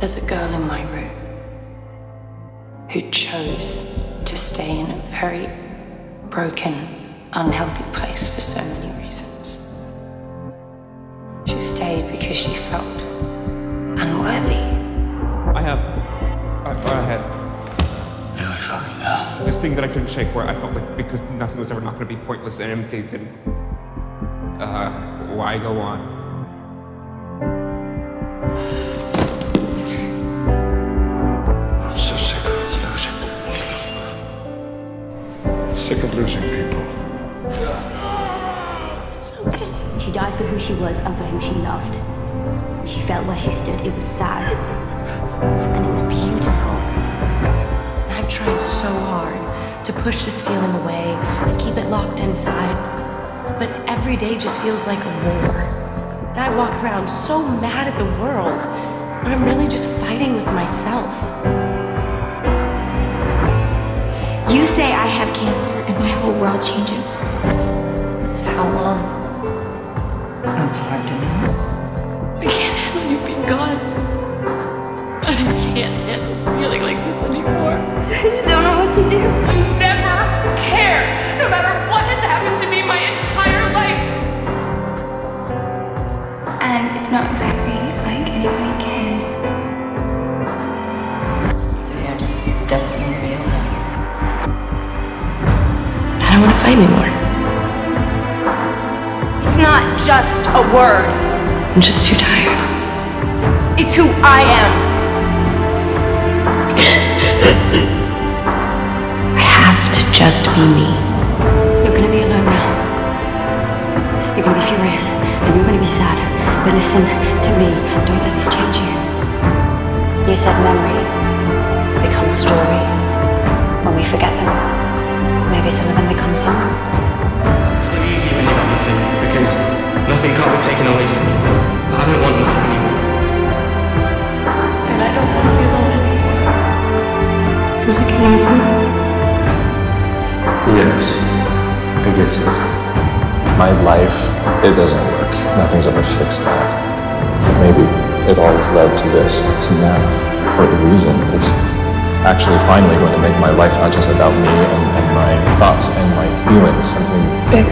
There's a girl in my room who chose to stay in a very broken, unhealthy place for so many reasons. She stayed because she felt unworthy. Really fucking hell. This thing that I couldn't shake, where I felt like because nothing was ever not going to be pointless and empty, then why go on? Sick of losing people. It's okay. She died for who she was and for who she loved. She felt where she stood. It was sad. And it was beautiful. I've tried so hard to push this feeling away and keep it locked inside. But every day just feels like a war. And I walk around so mad at the world, but I'm really just fighting with myself. You say I have cancer and my whole world changes. How long? It's hard to know. I can't handle you being gone. I can't handle feeling like this anymore. I just don't know what to do. I never cared, no matter what has happened to me my entire life. And it's not exactly like anybody cares. Yeah, just doesn't real life. I don't want to fight anymore. It's not just a word. I'm just too tired. It's who I am. I have to just be me. You're gonna be alone now. You're gonna be furious, and you're gonna be sad. But listen to me. Don't let this change you. You said memories become stories when we forget them. Maybe some of them become songs. It's kind of easy when you got nothing, because nothing can't be taken away from you. But I don't want nothing anymore. And I don't want to be alone anymore. Does it get easier? Yes, it gets easier. My life, it doesn't work. Nothing's ever fixed that. But maybe it all led to this, to now, for a reason. It's actually finally going to make my life not just about me and my thoughts and my feelings, something big.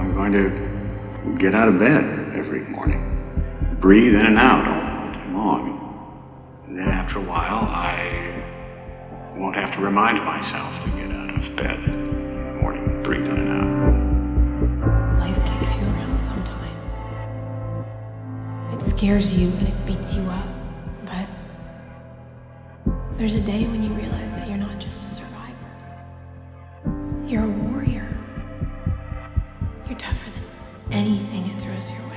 I'm going to get out of bed every morning, breathe in and out all day long. And then after a while, I won't have to remind myself to get out of bed in the morning, breathe in and out. Life kicks you around sometimes. It scares you and it beats you up. But there's a day when you realize that you're not just a survivor. You're a warrior. You're tougher than anything it throws your way.